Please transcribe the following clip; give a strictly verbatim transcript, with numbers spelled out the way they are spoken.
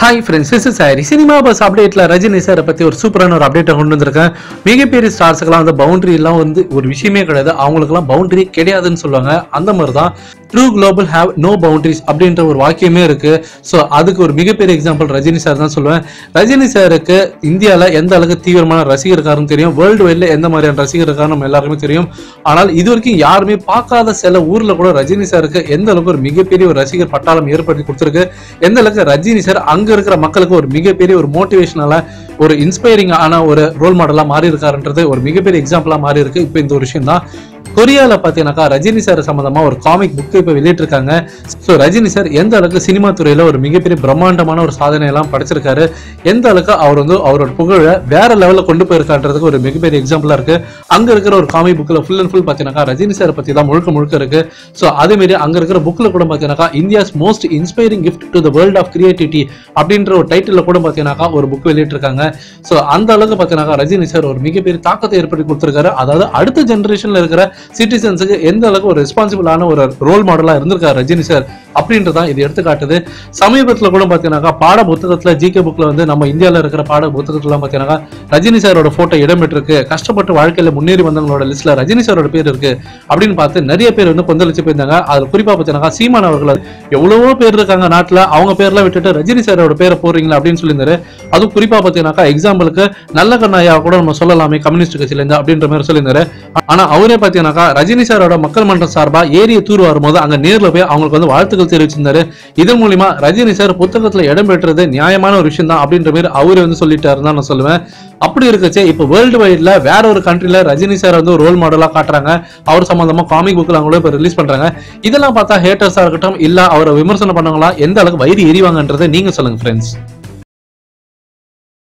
Hi friends, this is Hari. Cinemabuz update la Rajini sir பத்தி ஒரு சூப்பரான ஒரு update கொண்டு வந்திருக்கேன். மிகப்பெரிய ஸ்டார்ஸ்க்கெல்லாம் அந்த boundary எல்லாம் வந்து ஒரு விஷயமே கிடையாது. அவங்களுக்குலாம் boundary கிடையாதுன்னு சொல்வாங்க. அந்த மாதிரி தான் True Global have no boundaries அப்படிங்கற ஒரு வாக்கியமே இருக்கு. சோ அதுக்கு ஒரு மிகப்பெரிய எக்ஸாம்பிள் ரஜினி சார் தான் சொல்வேன். ரஜினி சாருக்கு இந்தியால எந்த அளவுக்கு தீவிரமான ரசிகர் இருக்காருன்னு தெரியும். வேர்ல்ட் வைட்ல எந்த மாதிரியான ரசிகர் இருக்காரு நம்ம எல்லாருக்கும் தெரியும். ஆனால் இதுவரைக்கும் யாருமே பார்க்காத சில ஊர்ல கூட ரஜினி சாருக்கு எந்த அளவுக்கு ஒரு மிகப்பெரிய ஒரு ரசிகர் பட்டாளம் ஏற்படுத்தி கொடுத்திருக்கு. எந்த அளவுக்கு ரஜினி சார் அங்க இருக்கிற மக்களுக்கு ஒரு மிகப்பெரிய ஒரு மோட்டிவேஷனல ஒரு இன்ஸ்பைரிங் ஆன ஒரு ரோல் மாடலா மாறி இருக்காருன்றது ஒரு மிகப்பெரிய எக்ஸாம்பிளா மாறி இருக்கு. இப்போ இந்த ஒரு விஷயம் தான் கொரியால பாத்தீங்கன்னாக்கா ரஜினி சார் சம்பந்தமா ஒரு காமிக் புக்கு இப்ப வெளியிட்டிருக்காங்க. ஸோ ரஜினி சார் எந்த அளவுக்கு சினிமா துறையில ஒரு மிகப்பெரிய பிரம்மாண்டமான ஒரு சாதனை எல்லாம் படைச்சிருக்காரு, எந்த அளவுக்கு அவர் வந்து அவரோட புகழை வேற லெவல்ல கொண்டு போயிருக்கான்றதுக்கு ஒரு மிகப்பெரிய எக்ஸாம்பிளா இருக்கு. அங்க இருக்கிற ஒரு காமிக் புக்ல ஃபுல் அண்ட் ஃபுல் பாத்தீங்கன்னாக்கா ரஜினி சார் பத்தி தான் முழுக்க முழுக்க இருக்கு. ஸோ அதே மாதிரி அங்க இருக்கிற புக்ல கூட பாத்தீங்கன்னாக்கா India's most inspiring gift to the world of creativity அப்படின்ற ஒரு டைட்டில் கூட பாத்தீங்கன்னாக்கா ஒரு புக் வெளியிட்டிருக்காங்க. ஸோ அந்த அளவுக்கு பாத்தீங்கன்னாக்கா ரஜினி சார் ஒரு மிகப்பெரிய தாக்கத்தை ஏற்படுத்தி கொடுத்திருக்காரு. அதாவது அடுத்த ஜெனரேஷன்ல இருக்கிற சிட்டிசன்ஸுக்கு எந்த அளவுக்கு ஒரு ரெஸ்பான்சிபிளான ஒரு ரோல் மாடலா இருந்திருக்காரு ரஜினி சார் அப்படின்றதான் இது எடுத்துக்காட்டுது. சமீபத்துல கூட பாத்தீங்கன்னாக்கா பாட புத்தகத்துல ஜிகே புக்ல வந்து நம்ம இந்தியாவில இருக்கிற பாட புத்தகத்துல பாத்தீங்கன்னா ரஜினி சாரோட போட்டோ இடம்பெற்றிருக்கு. கஷ்டப்பட்டு வாழ்க்கையில முன்னேறி வந்தவங்களோட லிஸ்ட்ல ரஜினி சாரோட பேர் இருக்கு அப்படின்னு பார்த்து நிறைய பேர் வந்து கொந்தளிச்சு போயிருந்தாங்க. அதுல குறிப்பா பாத்தீங்கன்னா சீமான் அவர்கள் எவ்வளவோ பேர் இருக்காங்க நாட்டுல, அவங்க பேர்லாம் விட்டுட்டு ரஜினி சாரோட பேரை போறீங்களா அப்படின்னு சொல்லியிருந்தாரு. அதுவும் குறிப்பா பாத்தீங்கன்னாக்கா எக்ஸாம்பிளுக்கு நல்ல கண்ணாயா கூட நம்ம சொல்லலாமே கம்யூனிஸ்ட் கட்சியில இருந்தா அப்படின்ற மாதிரி சொல்லியிருந்தாரு. ஆனா அவரே பாத்தீங்கன்னாக்கா ரஜினி சாரோட மக்கள் மன்றம் சார்பா ஏரிய தூர் வரும்போது அங்க நேர்ல போய் அவங்களுக்கு வந்து வாழ்த்துக்கள் தெரிவிச்சிருந்தாரு. இதன் மூலியமா ரஜினி சார் புத்தகத்துல இடம் பெற்றது நியாயமான ஒரு விஷயம் தான் அப்படின்ற மாதிரி அவரே வந்து சொல்லிட்டாருன்னு நான் சொல்லுவேன். அப்படி இருக்கச்சே இப்போ வேர்ல்டு வைட்ல வேற ஒரு கண்ட்ரில ரஜினி சார் வந்து ரோல் மாடலா காட்டுறாங்க. அவர் சம்பந்தமா காமிக் புக்ல அவங்களே இப்போ ரிலீஸ் பண்றாங்க. இதெல்லாம் பார்த்தா ஹேட்டர்ஸா இருக்கட்டும் இல்ல அவரை விமர்சனம் பண்ணவங்களா எந்த அளவுக்கு வயிறு எரிவாங்கன்றதை நீங்க சொல்லுங்க ஃப்ரெண்ட்ஸ்.